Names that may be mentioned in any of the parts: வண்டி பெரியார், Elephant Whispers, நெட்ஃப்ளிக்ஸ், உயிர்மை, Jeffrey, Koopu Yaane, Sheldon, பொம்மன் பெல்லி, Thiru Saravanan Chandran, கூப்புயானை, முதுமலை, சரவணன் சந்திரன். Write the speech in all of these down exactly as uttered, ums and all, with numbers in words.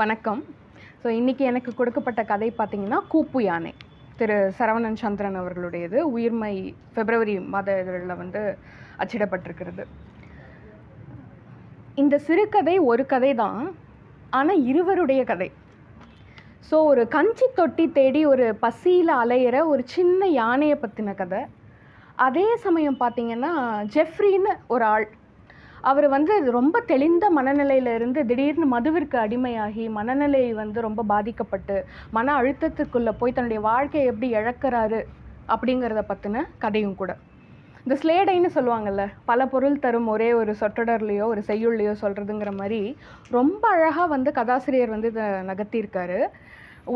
வணக்கம். ஸோ இன்றைக்கி எனக்கு கொடுக்கப்பட்ட கதை பார்த்திங்கன்னா கூப்பு யானை, திரு சரவணன் சந்திரன் அவர்களுடையது. உயிர்மை பிப்ரவரி மாத இதழில் வந்து அச்சிடப்பட்டிருக்கிறது. இந்த சிறுகதை ஒரு கதை தான், ஆனால் இருவருடைய கதை. ஸோ ஒரு கஞ்சி தொட்டி தேடி ஒரு பசியில் அலையிற ஒரு சின்ன யானையை பற்றின கதை. அதே சமயம் பார்த்திங்கன்னா ஜெஃப்ரின்னு ஒரு ஆள், அவர் வந்து ரொம்ப தெளிந்த மனநிலையிலிருந்து திடீர்னு மதுவிற்கு அடிமையாகி மனநிலை வந்து ரொம்ப பாதிக்கப்பட்டு மன அழுத்தத்துக்குள்ளே போய் தன்னுடைய வாழ்க்கையை எப்படி இழக்கிறாரு அப்படிங்கிறத பற்றின கதையும் கூட. இந்த ஸ்லேடைன்னு சொல்லுவாங்கள்ல, பல பொருள் தரும் ஒரே ஒரு சொற்றொடர்லையோ ஒரு செய்யுள்லையோ சொல்கிறதுங்கிற மாதிரி ரொம்ப அழகாக வந்து கதாசிரியர் வந்து இதை நகர்த்தியிருக்காரு.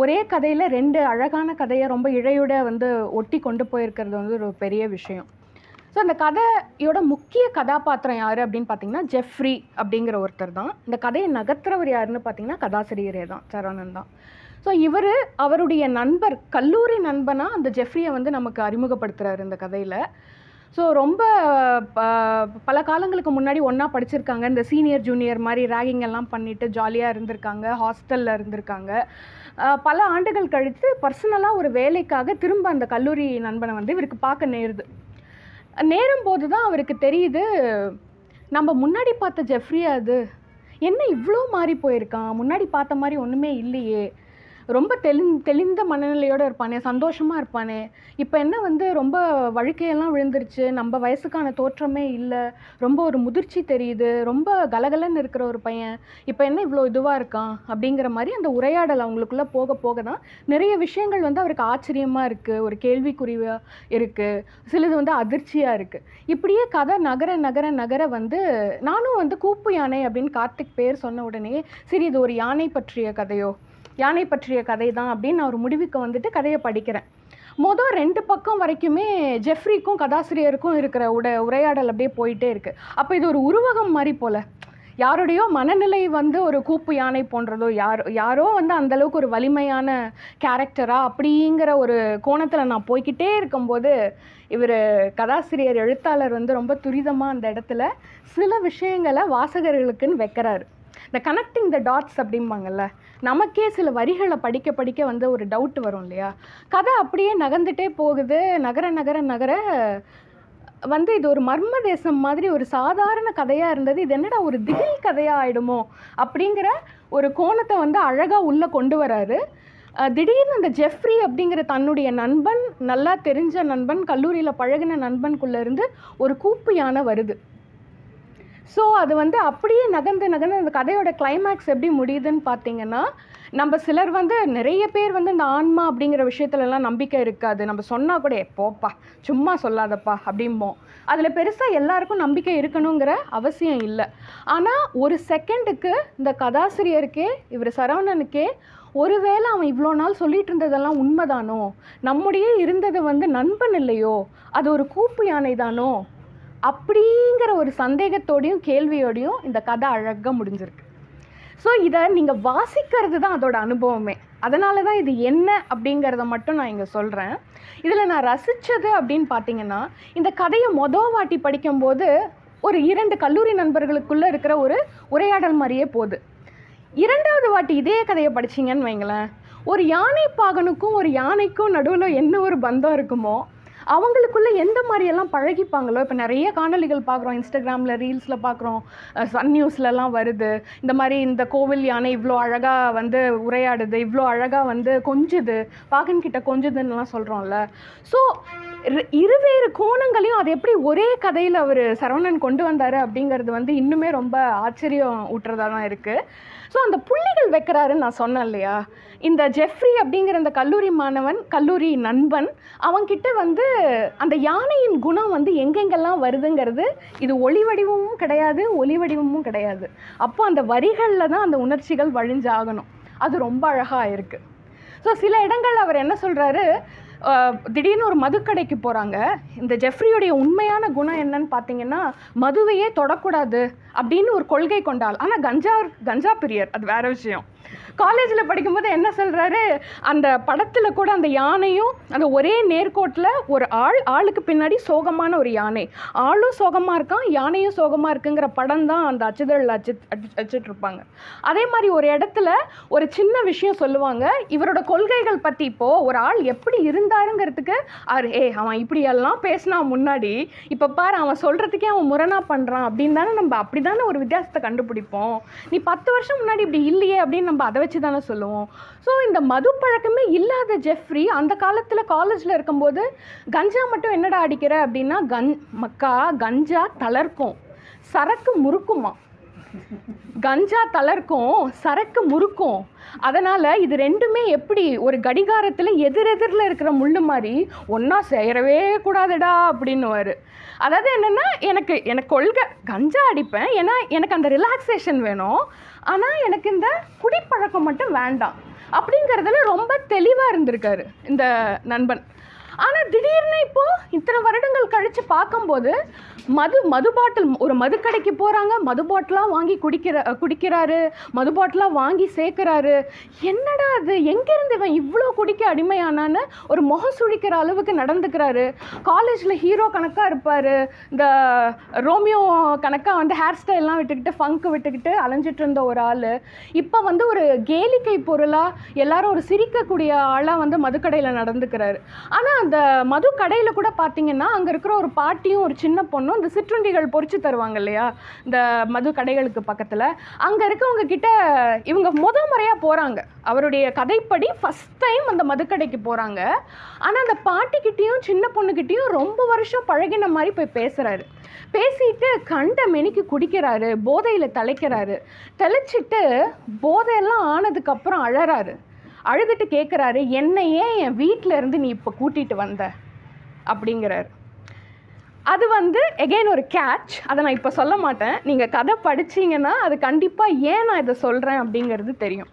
ஒரே கதையில் ரெண்டு அழகான கதையை ரொம்ப இழையோட வந்து ஒட்டி கொண்டு போயிருக்கிறது வந்து ஒரு பெரிய விஷயம். ஸோ அந்த கதையோட முக்கிய கதாபாத்திரம் யார் அப்படின்னு பார்த்தீங்கன்னா ஜெஃப்ரி அப்படிங்கிற ஒருத்தர் தான். இந்த கதையை நகர்த்துறவர் யாருன்னு பார்த்தீங்கன்னா கதாசிரியரே தான், சரவணன் தான். ஸோ இவர் அவருடைய நண்பர், கல்லூரி நண்பனாக அந்த ஜெஃப்ரியை வந்து நமக்கு அறிமுகப்படுத்துகிறார் இந்த கதையில். ஸோ ரொம்ப பல காலங்களுக்கு முன்னாடி ஒன்றா படிச்சிருக்காங்க, இந்த சீனியர் ஜூனியர் மாதிரி ரேகிங் எல்லாம் பண்ணிவிட்டு ஜாலியாக இருந்திருக்காங்க, ஹாஸ்டலில் இருந்திருக்காங்க. பல ஆண்டுகள் கழித்து பர்சனலாக ஒரு வேலைக்காக திரும்ப அந்த கல்லூரி நண்பனை வந்து இவருக்கு பார்க்க நேருது. நேரும்போது தான் அவருக்கு தெரியுது, நம்ம முன்னாடி பார்த்த ஜெஃப்ரி அது என்ன இவ்வளோ மாறி போயிருக்கான், முன்னாடி பார்த்த மாதிரி ஒன்றுமே இல்லையே, ரொம்ப தெளி தெளிந்த மனநிலையோடு இருப்பானே, சந்தோஷமாக இருப்பானே, இப்போ என்ன வந்து ரொம்ப வழுக்கையெல்லாம் விழுந்துருச்சு, நம்ம வயசுக்கான தோற்றமே இல்லை, ரொம்ப ஒரு முதிர்ச்சி தெரியுது, ரொம்ப கலகலன்னு இருக்கிற ஒரு பையன் இப்போ என்ன இவ்வளோ இதுவாக இருக்கான் அப்படிங்கிற மாதிரி அந்த உரையாடல் அவங்களுக்குள்ளே போக போக தான் நிறைய விஷயங்கள் வந்து அவருக்கு ஆச்சரியமாக இருக்குது, ஒரு கேள்விக்குறிவாக இருக்குது, சிலது வந்து அதிர்ச்சியாக இருக்குது. இப்படியே கதை நகர நகர நகர வந்து நானும் வந்து கூப்பு யானை அப்படின்னு கார்த்திக் பேர் சொன்ன உடனே சரி இது ஒரு யானை பற்றிய கதையோ யானை பற்றிய கதை தான் அப்படின்னு நான் ஒரு முடிவுக்கு வந்துட்டு கதையை படிக்கிறேன். மொதல் ரெண்டு பக்கம் வரைக்குமே ஜெஃப்ரிக்கும் கதாசிரியருக்கும் இருக்கிற உட உரையாடல் அப்படியே போயிட்டே இருக்குது. அப்போ இது ஒரு உருவகம் மாதிரி போல், யாருடையோ மனநிலை வந்து ஒரு கூப்பு யானை போன்றதோ, யார் யாரோ வந்து அந்தளவுக்கு ஒரு வலிமையான கேரக்டராக அப்படிங்கிற ஒரு கோணத்தில் நான் போய்கிட்டே இருக்கும்போது இவர் கதாசிரியர் எழுத்தாளர் வந்து ரொம்ப துரிதமாக அந்த இடத்துல சில விஷயங்களை வாசகர்களுக்குன்னு வைக்கிறாரு. இந்த கனெக்டிங் த டாட்ஸ் அப்படிம்பாங்கள்ல, நமக்கே சில வரிகளை படிக்க படிக்க வந்து ஒரு டவுட் வரும் இல்லையா. கதை அப்படியே நகர்ந்துட்டே போகுது, நகர நகர நகர வந்து இது ஒரு மர்ம தேசம் மாதிரி ஒரு சாதாரண கதையாக இருந்தது, இது என்னடா ஒரு திகில் கதையாக ஆகிடுமோ அப்படிங்கிற ஒரு கோணத்தை வந்து அழகாக உள்ளே கொண்டு வராரு. திடீர்னு அந்த ஜெஃப்ரி அப்படிங்கிற தன்னுடைய நண்பன், நல்லா தெரிஞ்ச நண்பன், கல்லூரியில் பழகின நண்பனுக்குள்ளேருந்து ஒரு கூப்பு யானை வருது. ஸோ அது வந்து அப்படியே நகர்ந்து நகர்ந்து அந்த கதையோட கிளைமேக்ஸ் எப்படி முடியுதுன்னு பார்த்தீங்கன்னா, நம்ம சிலர் வந்து நிறைய பேர் வந்து இந்த ஆன்மா அப்படிங்கிற விஷயத்துலலாம் நம்பிக்கை இருக்காது, நம்ம சொன்னால் கூட எப்போப்பா சும்மா சொல்லாதப்பா அப்படிம்போம், அதில் பெருசாக எல்லாருக்கும் நம்பிக்கை இருக்கணுங்கிற அவசியம் இல்லை. ஆனால் ஒரு செகண்டுக்கு இந்த கதாசிரியருக்கே இவர் சரவணனுக்கே ஒருவேளை அவன் இவ்வளோ நாள் சொல்லிகிட்டு இருந்ததெல்லாம் உண்மைதானோ, நம்முடைய இருந்தது வந்து நண்பன் இல்லையோ, அது ஒரு கூப்பு யானை தானோ அப்படிங்கிற ஒரு சந்தேகத்தோடையும் கேள்வியோடையும் இந்த கதை அழகாக முடிஞ்சிருக்கு. ஸோ இதை நீங்கள் வாசிக்கிறது தான் அதோட அனுபவமே, அதனால தான் இது என்ன அப்படிங்கிறத மட்டும் நான் இங்கே சொல்கிறேன். இதில் நான் ரசித்தது அப்படின்னு பார்த்தீங்கன்னா, இந்த கதையை மொதல் வாட்டி படிக்கும்போது ஒரு இரண்டு கல்லூரி நண்பர்களுக்குள்ளே இருக்கிற ஒரு உரையாடல் மாதிரியே போகுது. இரண்டாவது வாட்டி இதே கதையை படிச்சிங்கன்னு வைங்களேன், ஒரு யானை பாகனுக்கும் ஒரு யானைக்கும் நடுவில் என்ன ஒரு பந்தம் இருக்குமோ, அவங்களுக்குள்ளே எந்த மாதிரியெல்லாம் பழகிப்பாங்களோ, இப்போ நிறைய காணொலிகள் பார்க்குறோம், இன்ஸ்டாகிராமில் ரீல்ஸில் பார்க்குறோம், சன் நியூஸ்லலாம் வருது, இந்த மாதிரி இந்த கோவில் யானை இவ்வளோ அழகாக வந்து உரையாடுது, இவ்வளோ அழகாக வந்து கொஞ்சுது, பாகன்கிட்ட கொஞ்சுதுன்னெலாம் சொல்கிறோம்ல. ஸோ இருவேறு கோணங்களையும் அது எப்படி ஒரே கதையில் அவர் சரவணன் கொண்டு வந்தார் அப்படிங்கிறது வந்து இன்னுமே ரொம்ப ஆச்சரியம் ஊட்டுறதாக தான் இருக்குது. ஸோ அந்த புள்ளிகள் வைக்கிறாருன்னு நான் சொன்னேன் இல்லையா, இந்த ஜெஃப்ரி அப்படிங்கிற அந்த கல்லூரி மாணவன், கல்லூரி நண்பன், அவன்கிட்ட வந்து அந்த யானையின் குணம் வந்து எங்கெங்கெல்லாம் வருதுங்கிறது இது ஒளிவடிவமும் கிடையாது, ஒளிவடிவமும் கிடையாது, அப்போ அந்த வரிகளில் தான் அந்த உணர்ச்சிகள் வழிஞ்சாகணும், அது ரொம்ப அழகாக இருக்குது. ஸோ சில இடங்கள் அவர் என்ன சொல்கிறாரு, திடீர்னு ஒரு மதுக்கடைக்கு போகிறாங்க, இந்த ஜெஃப்ரியுடைய உண்மையான குணம் என்னன்னு பார்த்தீங்கன்னா மதுவையே தொடக்கூடாது அப்படின்னு ஒரு கொள்கை கொண்டாள், ஆனால் கஞ்சா கஞ்சா பிரியர், அது வேறு விஷயம். காலேஜில் படிக்கும்போது என்ன சொல்கிறாரு, அந்த படத்தில் கூட அந்த யானையும் அந்த ஒரே நேர்கோட்டில் ஒரு ஆள், ஆளுக்கு பின்னாடி சோகமான ஒரு யானை, ஆளும் சோகமாக இருக்கான் யானையும் சோகமாக இருக்குங்கிற படம் தான் அந்த அச்சுதழில் அச்சு அடிச்சிட்ருப்பாங்க. அதே மாதிரி ஒரு இடத்துல ஒரு சின்ன விஷயம் சொல்லுவாங்க இவரோட கொள்கைகள் பற்றி. இப்போது ஒரு ஆள் எப்படி இருந்தாருங்கிறதுக்கு அவர் ஏ அவன் இப்படி எல்லாம் பேசினா முன்னாடி இப்போ பாரு அவன் சொல்கிறதுக்கே அவன் முரணா பண்ணுறான் அப்படின்னு தானே நம்ம அப்படி தானே ஒரு வித்தியாசத்தை கண்டுபிடிப்போம், நீ பத்து வருஷம் முன்னாடி இப்படி இல்லையே அப்படின்னு நம்ம அதை வச்சு தானே சொல்லுவோம். ஸோ இந்த மது பழக்கமே இல்லாத ஜெஃப்ரி அந்த காலத்தில் காலேஜில் இருக்கும்போது கஞ்சா மட்டும் என்னடா அடிக்கிற அப்படின்னா கஞ் மக்கா கஞ்சா தளர்க்கும் சரக்கு முறுக்குமா, கஞ்சா தளர்க்கும் சரக்கு முறுக்கும், அதனால் இது ரெண்டுமே எப்படி ஒரு கடிகாரத்தில் எதிரெதிரில் இருக்கிற முள்ளு மாதிரி ஒன்றா சேரவே கூடாதுடா அப்படின்னுவார். அதாவது என்னென்னா எனக்கு எனக்கு கொள்கை கஞ்சா அடிப்பேன் ஏன்னா எனக்கு அந்த ரிலாக்ஸேஷன் வேணும், ஆனால் எனக்கு இந்த குடிப்பழக்கம் மட்டும் வேண்டாம் அப்படிங்கிறதுல ரொம்ப தெளிவாக இருந்திருக்காரு இந்த நண்பன். ஆனால் திடீர்னு இப்போது இத்தனை வருடங்கள் கழித்து பார்க்கும்போது மது மது பாட்டில் ஒரு மது கடைக்கு போகிறாங்க, மது பாட்டிலாக வாங்கி குடிக்கிற குடிக்கிறாரு மது பாட்டிலாக வாங்கி சேர்க்குறாரு. என்னடா அது எங்கேருந்து இவன் இவ்வளோ குடிக்க அடிமையானான்னு ஒரு முகம் சுழிக்கிற அளவுக்கு நடந்துக்கிறாரு. காலேஜில் ஹீரோ கணக்காக இருப்பார், இந்த ரோமியோ கணக்காக வந்து ஹேர் ஸ்டைல்லாம் விட்டுக்கிட்டு ஃபங்கு விட்டுக்கிட்டு அலைஞ்சிட்டு இருந்த ஒரு ஆள் இப்போ வந்து ஒரு கேலிக்கை பொருளாக எல்லாரும் ஒரு சிரிக்கக்கூடிய ஆளாக வந்து மதுக்கடையில் நடந்துக்கிறாரு. ஆனால் அந்த மது கடையில் கூட பார்த்தீங்கன்னா அங்கே இருக்கிற ஒரு பாட்டியும் ஒரு சின்ன பொண்ணும் இந்த சிற்றுண்டிகள் பொறிச்சு தருவாங்க இல்லையா இந்த மது கடைகளுக்கு பக்கத்தில், அங்கே இருக்கவங்க கிட்ட இவங்க முத முறையாக போகிறாங்க, அவருடைய கதைப்படி ஃபஸ்ட் டைம் அந்த மதுக்கடைக்கு போகிறாங்க. ஆனால் அந்த பாட்டிக்கிட்டேயும் சின்ன பொண்ணுக்கிட்டேயும் ரொம்ப வருஷம் பழகின மாதிரி போய் பேசுகிறாரு, பேசிட்டு கண்ட மெனிக்கு குடிக்கிறாரு, போதையில் தலைக்கிறாரு, தெளிச்சிட்டு போதையெல்லாம் ஆனதுக்கப்புறம் அழறாரு, அழுதுட்டு கேட்குறாரு என்னையே என் வீட்டில் இருந்து நீ இப்போ கூட்டிகிட்டு வந்த அப்படிங்கிறாரு. அது வந்து எகெயின் ஒரு கேட்ச், அதை நான் இப்போ சொல்ல மாட்டேன், நீங்கள் கதை படிச்சிங்கன்னா அது கண்டிப்பாக ஏன் நான் இதை சொல்கிறேன் அப்படிங்கிறது தெரியும்.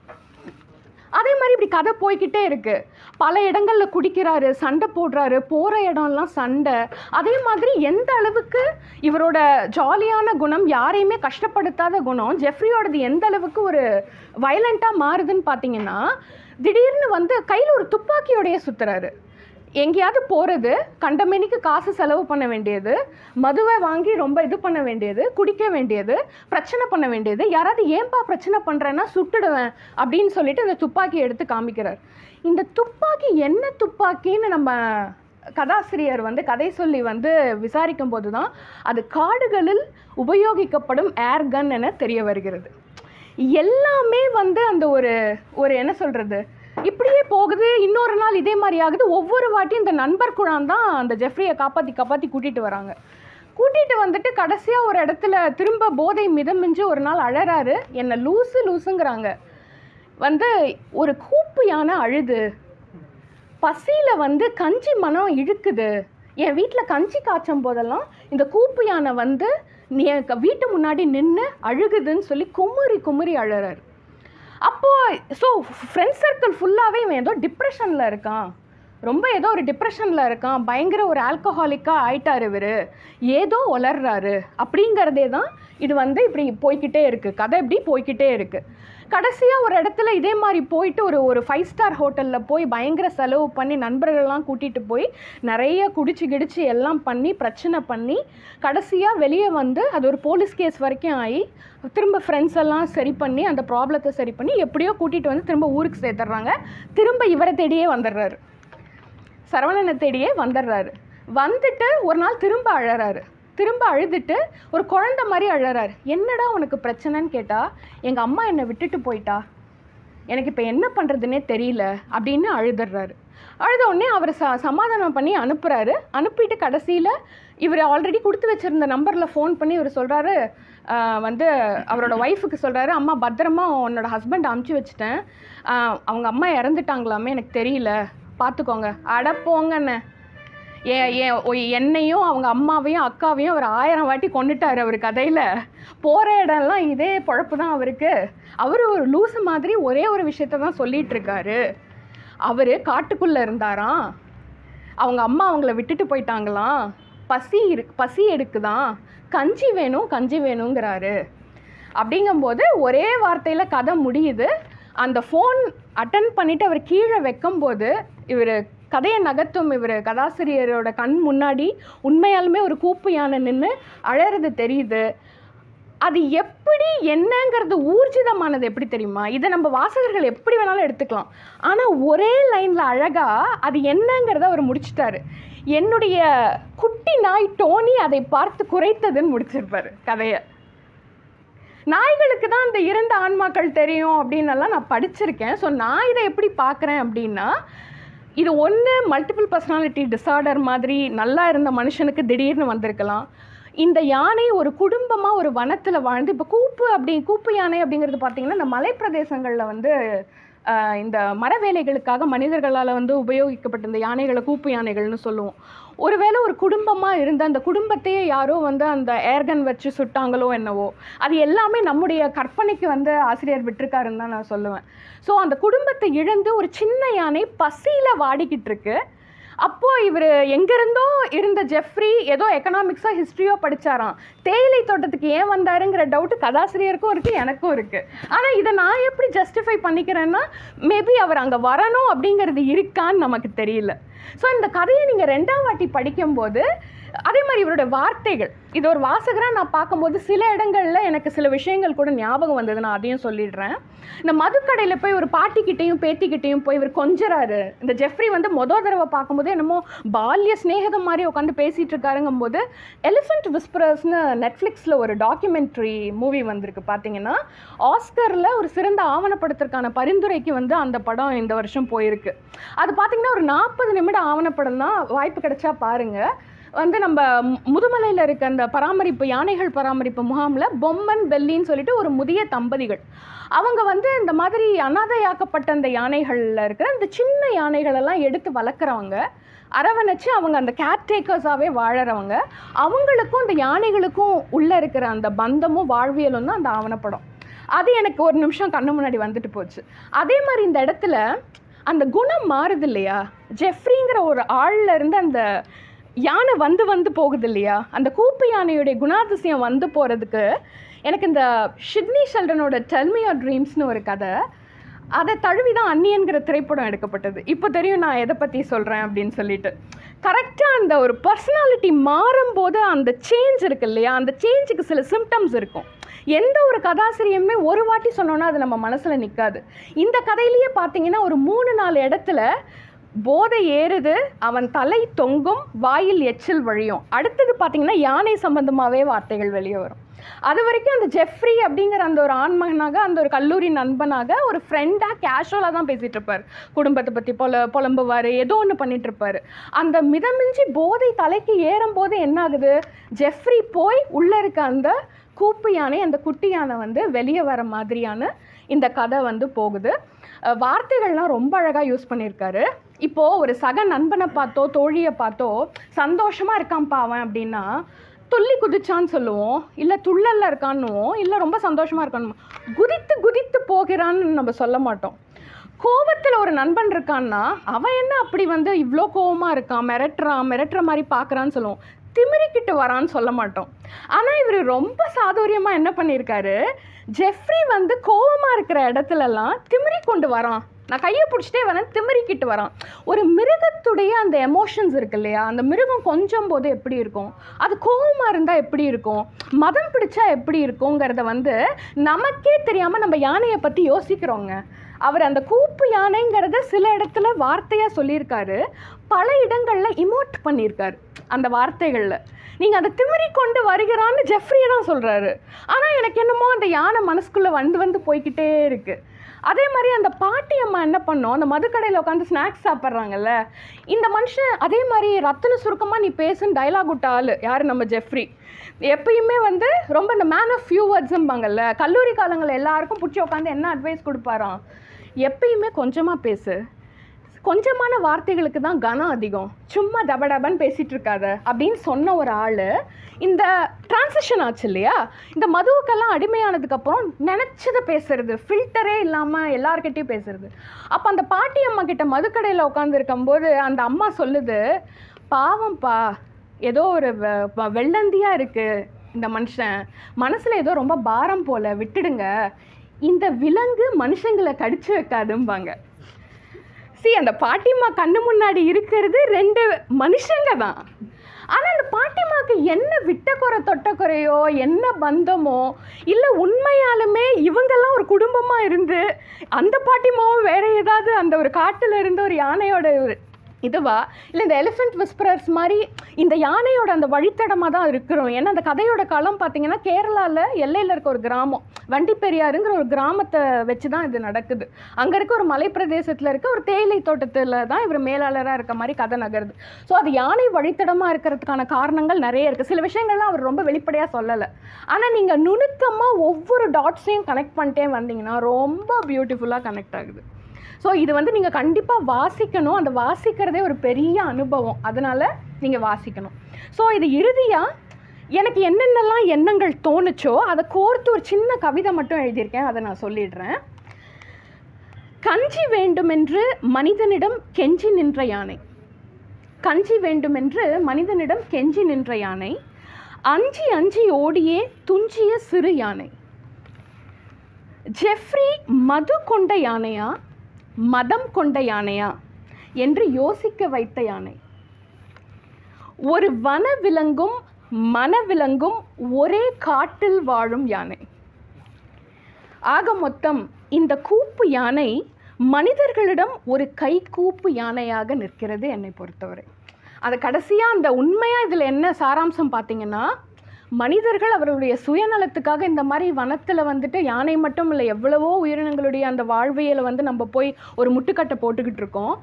அதே மாதிரி இப்படி கதை போய்கிட்டே இருக்குது, பல இடங்களில் குடிக்கிறாரு, சண்டை போடுறாரு, போகிற இடம்லாம் சண்டை. அதே மாதிரி எந்த அளவுக்கு இவரோட ஜாலியான குணம் யாரையுமே கஷ்டப்படுத்தாத குணம் ஜெஃப்ரியோடது எந்த அளவுக்கு ஒரு வயலண்ட்டாக மாறுதுன்னு பார்த்தீங்கன்னா திடீர்னு வந்து கையில் ஒரு துப்பாக்கியோடையே சுற்றுறாரு, எங்கேயாவது போகிறது கண்டமேனிக்கு காசு செலவு பண்ண வேண்டியது, மதுவை வாங்கி ரொம்ப இது பண்ண வேண்டியது, குடிக்க வேண்டியது, பிரச்சனை பண்ண வேண்டியது, யாராவது ஏன்பா பிரச்சனை பண்ணுறேன்னா சுட்டுடுவேன் அப்படின்னு சொல்லிட்டு இந்த துப்பாக்கி எடுத்து காமிக்கிறார். இந்த துப்பாக்கி என்ன துப்பாக்கின்னு நம்ம கதாசிரியர் வந்து கதை சொல்லி வந்து விசாரிக்கும் போது தான் அது காடுகளில் உபயோகிக்கப்படும் ஏர்கன் என தெரிய வருகிறது. எல்லாமே வந்து அந்த ஒரு ஒரு என்ன சொல்கிறது இப்படியே போகுது, இன்னொரு நாள் இதே மாதிரி ஆகுது. ஒவ்வொரு வாட்டியும் இந்த நண்பர் குழான் தான் அந்த ஜெஃப்ரியை காப்பாற்றி காப்பாற்றி கூட்டிகிட்டு வராங்க, கூட்டிகிட்டு வந்துட்டு கடைசியாக ஒரு இடத்துல திரும்ப போதை மிதமிஞ்சு ஒரு நாள் அழறாரு, என்னை லூசு லூசுங்கிறாங்க, வந்து ஒரு கூப்பு யானை அழுது, பசியில் வந்து கஞ்சி மனம் இழுக்குது, என் வீட்டில் கஞ்சி காய்ச்சும் போதெல்லாம் இந்த கூப்பு யானை வந்து நீ வீட்டு முன்னாடி நின்று அழுகுதுன்னு சொல்லி குமுறி குமுறி அழறாரு. அப்போது ஸோ ஃப்ரெண்ட்ஸ் சர்க்கிள் ஃபுல்லாகவே இவன் ஏதோ டிப்ரெஷனில் இருக்கான், ரொம்ப ஏதோ ஒரு டிப்ரெஷனில் இருக்கான், பயங்கர ஒரு ஆல்கஹாலிக்காக ஆயிட்டார் இவர், ஏதோ உளர்றாரு அப்படிங்கிறதே தான் இது வந்து இப்படி போய்கிட்டே இருக்குது, கதை இப்படி போய்கிட்டே இருக்குது. கடைசியாக ஒரு இடத்துல இதே மாதிரி போயிட்டு ஒரு ஒரு ஃபைவ் ஸ்டார் ஹோட்டலில் போய் பயங்கர செலவு பண்ணி நண்பர்கள்லாம் கூட்டிகிட்டு போய் நிறைய குடிச்சு கிடிச்சு எல்லாம் பண்ணி பிரச்சனை பண்ணி கடைசியாக வெளியே வந்து அது ஒரு போலீஸ் கேஸ் வரைக்கும் ஆகி திரும்ப ஃப்ரெண்ட்ஸ் எல்லாம் சரி பண்ணி அந்த ப்ராப்ளத்தை சரி பண்ணி எப்படியோ கூட்டிகிட்டு வந்து திரும்ப ஊருக்கு சேர்த்துட்றாங்க, திரும்ப இவரை தேடியே வந்துடுறாரு, சரவணனை தேடியே வந்துடுறாரு. வந்துட்டு ஒரு நாள் திரும்ப அழறாரு, திரும்ப அழுதுட்டு ஒரு குழந்தை மாதிரி அழறாரு, என்னடா உனக்கு பிரச்சனைன்னு கேட்டால் எங்கள் அம்மா என்னை விட்டுட்டு போயிட்டா, எனக்கு இப்போ என்ன பண்ணுறதுன்னே தெரியல அப்படின்னு அழுதுடுறாரு. அழுத உடனே அவர் ச சமாதானம் பண்ணி அனுப்புகிறாரு, அனுப்பிட்டு கடைசியில் இவர் ஆல்ரெடி கொடுத்து வச்சுருந்த நம்பரில் ஃபோன் பண்ணி இவர் சொல்கிறாரு, வந்து அவரோட ஒய்ஃபுக்கு சொல்கிறாரு, அம்மா பத்திரமா உன்னோட ஹஸ்பண்ட் அமுச்சு வச்சுட்டேன், அவங்க அம்மா இறந்துட்டாங்களாமே எனக்கு தெரியல பார்த்துக்கோங்க. அட போங்கண்ணே, ஏ ஏ என்னையும் அவங்க அம்மாவையும் அக்காவையும் அவர் ஆயிரம் வாட்டி கொண்டுட்டார், அவர் கதையில் போகிற இடம்லாம் இதே பொழப்பு தான் அவருக்கு, அவர் ஒரு லூசு மாதிரி ஒரே ஒரு விஷயத்த தான் சொல்லிகிட்ருக்காரு, அவர் காட்டுக்குள்ளே இருந்தாராம், அவங்க அம்மா அவங்கள விட்டுட்டு போயிட்டாங்களாம், பசி இரு பசி எடுக்குதான், கஞ்சி வேணும் கஞ்சி வேணுங்கிறாரு. அப்படிங்கும்போது ஒரே வார்த்தையில் கதை முடியுது. அந்த ஃபோன் அட்டன் பண்ணிவிட்டு அவர் கீழே வைக்கும்போது இவர் கதையை நகர்த்தும் இவர் கதாசிரியரோட கண் முன்னாடி உண்மையாலுமே ஒரு கூப்பு யானை நின்று அழறது தெரியுது. அது எப்படி என்னங்கிறது ஊர்ஜிதமானது எப்படி தெரியுமா? இதை நம்ம வாசகர்கள் எப்படி வேணாலும் எடுத்துக்கலாம். ஆனால் ஒரே லைனில் அழகாக அது என்னங்கிறத அவர் முடிச்சுட்டார். என்னுடைய குட்டி நாய் டோனி அதை பார்த்து குறைத்ததுன்னு முடிச்சிருப்பார் கதையை. நாய்களுக்கு தான் அந்த இறந்த ஆன்மாக்கள் தெரியும் அப்படின்னெல்லாம் நான் படிச்சிருக்கேன். ஸோ நான் இதை எப்படி பார்க்குறேன் அப்படின்னா, இது ஒன்று மல்டிபிள் பர்சனாலிட்டி டிஸார்டர் மாதிரி நல்லா இருந்த மனுஷனுக்கு திடீர்னு வந்திருக்கலாம். இந்த யானை ஒரு குடும்பமாக ஒரு வனத்தில் வாழ்ந்து, இப்போ கூப்பு அப்படி கூப்பு யானை அப்படிங்கிறது பார்த்திங்கன்னா இந்த மலைப்பிரதேசங்களில் வந்து இந்த மரவேலைகளுக்காக மனிதர்களால் வந்து உபயோகிக்கப்பட்ட இந்த யானைகளை கூப்பு யானைகள்னு சொல்லுவோம். ஒருவேளை ஒரு குடும்பமாக இருந்து அந்த குடும்பத்தையே யாரோ வந்து அந்த ஏர்கன் வச்சு சுட்டாங்களோ என்னவோ, அது எல்லாமே நம்முடைய கற்பனைக்கு வந்து ஆசிரியர் விட்டுருக்காருன்னு தான் நான் சொல்லுவேன். ஸோ அந்த குடும்பத்தை இழந்து ஒரு சின்ன யானை பசியில் வாடிக்கிட்டு இருக்கு. அப்போது இவர் எங்கேருந்தோ இருந்த ஜெஃப்ரி ஏதோ எக்கனாமிக்ஸாக ஹிஸ்ட்ரியோ படித்தாராம். தேயிலை தோட்டத்துக்கு ஏன் வந்தாருங்கிற டவுட்டு கதாசிரியருக்கும் இருக்குது, எனக்கும் இருக்குது. ஆனால் இதை நான் எப்படி ஜஸ்டிஃபை பண்ணிக்கிறேன்னா, மேபி அவர் அங்கே வரணும் அப்படிங்கிறது இருக்கான்னு நமக்கு தெரியல. ஸோ இந்த கதையை நீங்கள் ரெண்டாம் வாட்டி படிக்கும்போது அதே மாதிரி இவரோட வார்த்தைகள், இது ஒரு வாசகராக நான் பார்க்கும்போது சில இடங்களில் எனக்கு சில விஷயங்கள் கூட ஞாபகம் வந்தது. நான் அதையும் சொல்லிடுறேன். இந்த மதுக்கடையில் போய் ஒரு பாட்டிக்கிட்டேயும் பேத்திக்கிட்டேயும் போய் இவர் கொஞ்சறாரு. இந்த ஜெஃப்ரி வந்து மொதல் தடவை பார்க்கும்போது என்னமோ பால்ய ஸ்நேகிதம் மாதிரி உட்காந்து பேசிகிட்டு இருக்காருங்கும் போது, எலிஃபண்ட் விஸ்பரர்ஸ்னு நெட்ஃப்ளிக்ஸில் ஒரு டாக்குமெண்ட்ரி மூவி வந்திருக்கு பார்த்தீங்கன்னா, ஆஸ்கரில் ஒரு சிறந்த ஆவணப்படத்திற்கான பரிந்துரைக்கு வந்து அந்த படம் இந்த வருஷம் போயிருக்கு. அது பார்த்திங்கன்னா ஒரு நாற்பது நிமிட ஆவணப்படம் தான், வாய்ப்பு கிடைச்சா பாருங்கள். வந்து நம்ம முதுமலையில் இருக்க அந்த பராமரிப்பு யானைகள் பராமரிப்பு முகாமில் பொம்மன் பெல்லின்னு சொல்லிட்டு ஒரு முதிய தம்பதிகள், அவங்க வந்து இந்த மாதிரி அனாதையாக்கப்பட்ட அந்த யானைகளில் இருக்கிற அந்த சின்ன யானைகளெல்லாம் எடுத்து வளர்க்குறவங்க, அரவணைச்சு அவங்க அந்த கேர்டேக்கர்ஸாகவே வாழறவங்க. அவங்களுக்கும் இந்த யானைகளுக்கும் உள்ளே இருக்கிற அந்த பந்தமும் வாழ்வியலும் தான் அந்த ஆவணப்படம். அது எனக்கு ஒரு நிமிஷம் கண்ணு முன்னாடி வந்துட்டு போச்சு. அதே மாதிரி இந்த இடத்துல அந்த குணம் மாறுது இல்லையா, ஜெஃப்ரிங்கிற ஒரு ஆளில் இருந்து அந்த யானை வந்து வந்து போகுது இல்லையா, அந்த கூப்பு யானையுடைய குணாதிசயம் வந்து போகிறதுக்கு எனக்கு இந்த ஷிட்னி ஷெல்டனோட டெல் மீ யுவர் ட்ரீம்ஸ்னு ஒரு கதை, அதை தழுவி தான் அன்னியன்கிற திரைப்படம் எடுக்கப்பட்டது. இப்போ தெரியும் நான் எதை பற்றி சொல்கிறேன் அப்படின்னு சொல்லிட்டு. கரெக்டாக அந்த ஒரு பர்சனாலிட்டி மாறும்போது அந்த சேஞ்ச் இருக்குது இல்லையா, அந்த சேஞ்சுக்கு சில சிம்டம்ஸ் இருக்கும். எந்த ஒரு கதாசிரியமே ஒரு வாட்டி சொன்னோன்னா அது நம்ம மனசில் நிற்காது. இந்த கதையிலேயே பார்த்திங்கன்னா ஒரு மூணு நாலு இடத்துல போதை ஏறுது, அவன் தலை தொங்கும், வாயில் எச்சில் வழியும், அடுத்தது பார்த்திங்கன்னா யானை சம்பந்தமாகவே வார்த்தைகள் வெளியே வரும். அது வரைக்கும் அந்த ஜெஃப்ரி அப்படிங்கிற அந்த ஒரு ஆண்மகனாக, அந்த ஒரு கல்லூரி நண்பனாக, ஒரு ஃப்ரெண்டாக கேஷுவலாக தான் பேசிகிட்டு இருப்பார். குடும்பத்தை பற்றி பொல புலம்புவார், ஏதோ ஒன்று பண்ணிகிட்ருப்பார். அந்த மிதமிஞ்சி போதை தலைக்கு ஏறும்போது என்ன ஆகுது, ஜெஃப்ரி போய் உள்ளே இருக்க அந்த கூப்பு யானை அந்த குட்டி யானை வந்து வெளியே வர மாதிரியான இந்த கதை வந்து போகுது. வார்த்தைகள்லாம் ரொம்ப அழகாக யூஸ் பண்ணியிருக்காரு. இப்போது ஒரு சக நண்பனை பார்த்தோ தோழியை பார்த்தோ சந்தோஷமாக இருக்கான் பாவன் அப்படின்னா துள்ளி குதிச்சான்னு சொல்லுவோம், இல்லை துள்ளல்ல இருக்கான்னுவோம், இல்லை ரொம்ப சந்தோஷமாக இருக்கான்னு, குதித்து குதித்து போகிறான்னு நம்ம சொல்ல மாட்டோம். கோபத்தில் ஒரு நண்பன் இருக்கான்னா அவன் என்ன அப்படி வந்து இவ்வளோ கோபமாக இருக்கான், மிரட்டுறான், மிரட்டுற மாதிரி பார்க்குறான்னு சொல்லுவோம், திமிரிக்கிட்டு வரான்னு சொல்ல மாட்டோம். ஆனால் இவர் ரொம்ப சாதுரியமாக என்ன பண்ணியிருக்காரு, ஜெஃப்ரி வந்து கோபமாக இருக்கிற இடத்துலலாம் திமிரி கொண்டு வரான், நான் கையை பிடிச்சிட்டே வரேன், திமிரிக்கிட்டு வரான். ஒரு மிருகத்துடைய அந்த எமோஷன்ஸ் இருக்கு இல்லையா, அந்த மிருகம் கொஞ்சம் போது எப்படி இருக்கும், அது கோபமாக இருந்தால் எப்படி இருக்கும், மதம் பிடிச்சா எப்படி இருக்குங்கிறத வந்து நமக்கே தெரியாமல் நம்ம யானையை பற்றி யோசிக்கிறோங்க. அவர் அந்த கூப்பு யானைங்கிறத சில இடத்துல வார்த்தையாக சொல்லியிருக்காரு, பல இடங்களில் இமோட் பண்ணியிருக்காரு அந்த வார்த்தைகளில். நீங்கள் அதை திமிரி கொண்டு வருகிறான்னு ஜெஃப்ரியை தான் சொல்கிறாரு, ஆனால் எனக்கு என்னமோ அந்த யானை மனசுக்குள்ளே வந்து வந்து போய்கிட்டே இருக்குது. அதே மாதிரி அந்த பாட்டி அம்மா என்ன பண்ணோம், அந்த மதுக்கடையில் உட்காந்து ஸ்நாக்ஸ் சாப்பிட்றாங்கல்ல, இந்த மனுஷன் அதே மாதிரி ரத்தின சுருக்கமாக நீ பேசுன்னு டைலாக் விட்ட ஆள் யார், நம்ம ஜெஃப்ரி. எப்பயுமே வந்து ரொம்ப இந்த மேன் ஆஃப் ஃபியூ வேர்ட்ஸும்பாங்கல்ல, கல்லூரி காலங்களில் எல்லாருக்கும் பிடிச்சி உட்காந்து என்ன அட்வைஸ் கொடுப்பாராம், எப்பயுமே கொஞ்சமாக பேசு, கொஞ்சமான வார்த்தைகளுக்கு தான் கனம் அதிகம், சும்மா டப டபன்னு பேசிகிட்டு இருக்காத அப்படின்னு சொன்ன ஒரு ஆள் இந்த டிரான்சிஷன் ஆச்சு இல்லையா. இந்த மதுவுக்கெல்லாம் அடிமையானதுக்கப்புறம் நினச்சதை பேசுறது, ஃபில்டரே இல்லாமல் எல்லார்கிட்டையும் பேசுறது. அப்போ அந்த பாட்டி அம்மா கிட்ட மதுக்கடையில் உட்காந்துருக்கும்போது அந்த அம்மா சொல்லுது, பாவம்ப்பா ஏதோ ஒரு வெள்ளந்தியாக இருக்குது இந்த மனுஷன், மனசில் ஏதோ ரொம்ப பாரம் போல், விட்டுடுங்க, இந்த விலங்கு மனுஷங்களை கடிச்சு வைக்காதும்பாங்க. சரி, அந்த பாட்டிம்மா கண்ணு முன்னாடி இருக்கிறது ரெண்டு மனுஷங்க தான். ஆனால் அந்த பாட்டிம்மாவுக்கு என்ன விட்டக்குறை தொட்டக்குறையோ என்ன பந்தமோ இல்லை, உண்மையாலுமே இவங்கெல்லாம் ஒரு குடும்பமாக இருந்து அந்த பாட்டிம்மாவும் வேறு ஏதாவது அந்த ஒரு காட்டில் இருந்து ஒரு யானையோட இதுவா இல்லை இந்த எலிஃபண்ட் விஸ்பரர்ஸ் மாதிரி இந்த யானையோட அந்த வழித்தடமாக தான் இருக்கிறோம். ஏன்னா அந்த கதையோட களம் பார்த்திங்கன்னா கேரளாவில் எல்லையில் இருக்க ஒரு கிராமம், வண்டி பெரியாருங்கிற ஒரு கிராமத்தை வச்சு தான் இது நடக்குது. அங்கே இருக்க ஒரு மலைப்பிரதேசத்தில் இருக்க ஒரு தேயிலை தோட்டத்தில் தான் இவர் மேலாளராக இருக்க மாதிரி கதை நகருது. ஸோ அது யானை வழித்தடமாக இருக்கிறதுக்கான காரணங்கள் நிறைய இருக்குது. சில விஷயங்கள்லாம் அவர் ரொம்ப வெளிப்படையாக சொல்லலை, ஆனால் நீங்கள் நுணுக்கமாக ஒவ்வொரு டாட்ஸையும் கனெக்ட் பண்ணிட்டே வந்தீங்கன்னா ரொம்ப பியூட்டிஃபுல்லாக கனெக்ட் ஆகுது. ஸோ இது வந்து நீங்கள் கண்டிப்பாக வாசிக்கணும். அந்த வாசிக்கிறதே ஒரு பெரிய அனுபவம், அதனால் நீங்கள் வாசிக்கணும். ஸோ இது இறுதியாக எனக்கு என்னென்னலாம் எண்ணங்கள் தோணுச்சோ அதை கோர்த்து ஒரு சின்ன கவிதை மட்டும் எழுதியிருக்கேன், அதை நான் சொல்லிடுறேன். கஞ்சி வேண்டுமென்று மனிதனிடம் கெஞ்சி நின்ற யானை, கஞ்சி வேண்டுமென்று மனிதனிடம் கெஞ்சி நின்ற யானை, அஞ்சி அஞ்சி ஓடியே துஞ்சிய சிறு யானை, ஜெஃப்ரி மது கொண்ட யானையா மதம் கொண்ட யானையா என்று யோசிக்க வைத்த யானை, ஒரு வனவிலங்கும் மனவிலங்கும் ஒரே காட்டில் வாழும் யானை. ஆக மொத்தம் இந்த கூப்பு யானை மனிதர்களிடம் ஒரு கை கூப்பு யானையாக நிற்கிறது என்னை பொறுத்தவரை. அது கடைசியாக அந்த உண்மையாக இதில் என்ன சாராம்சம் பார்த்தீங்கன்னா, மனிதர்கள் அவர்களுடைய சுயநலத்துக்காக இந்த மாதிரி வனத்தில் வந்துட்டு யானை மட்டும் இல்லை எவ்வளவோ உயிரினங்களுடைய அந்த வாழ்வியலை வந்து நம்ம போய் ஒரு முட்டுக்கட்டை போட்டுக்கிட்டு இருக்கோம்.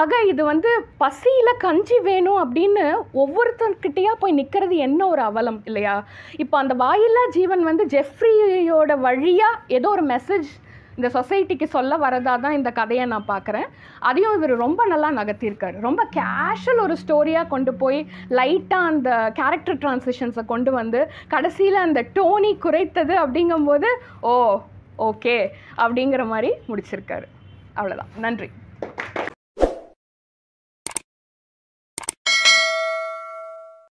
ஆக இது வந்து பசியில் கஞ்சி வேணும் அப்படின்னு ஒவ்வொருத்தர்கிட்டையாக போய் நிற்கிறது என்ன ஒரு அவலம் இல்லையா. இப்போ அந்த வாயில்லா ஜீவன் வந்து ஜெஃப்ரியோட வழியாக ஏதோ ஒரு மெசேஜ் இந்த சொசைட்டிக்கு சொல்ல வரதா தான் இந்த கதையை நான் பார்க்குறேன். அதையும் இவர் ரொம்ப நல்லா நகர்த்தியிருக்காரு. ரொம்ப கேஷுவல் ஒரு ஸ்டோரியாக கொண்டு போய் லைட்டாக அந்த கேரக்டர் டிரான்சிஷன்ஸை கொண்டு வந்து கடைசியில் அந்த டோனி குறைத்தது அப்படிங்கும்போது ஓ ஓகே அப்படிங்கிற மாதிரி முடிச்சிருக்காரு. அவ்வளோதான். நன்றி.